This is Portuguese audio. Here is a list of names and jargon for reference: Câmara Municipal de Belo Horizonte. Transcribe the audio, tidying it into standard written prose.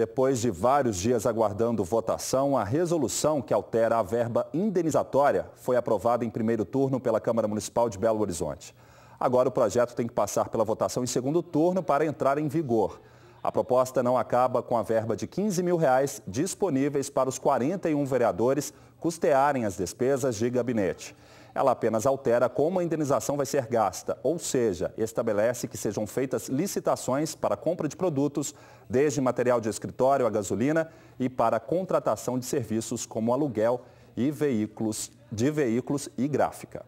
depois de vários dias aguardando votação, a resolução que altera a verba indenizatória foi aprovada em primeiro turno pela Câmara Municipal de Belo Horizonte. Agora o projeto tem que passar pela votação em segundo turno para entrar em vigor. A proposta não acaba com a verba de R$ 15.000 disponíveis para os 41 vereadores custearem as despesas de gabinete. Ela apenas altera como a indenização vai ser gasta, ou seja, estabelece que sejam feitas licitações para compra de produtos, desde material de escritório a gasolina e para contratação de serviços como aluguel de veículos e gráfica.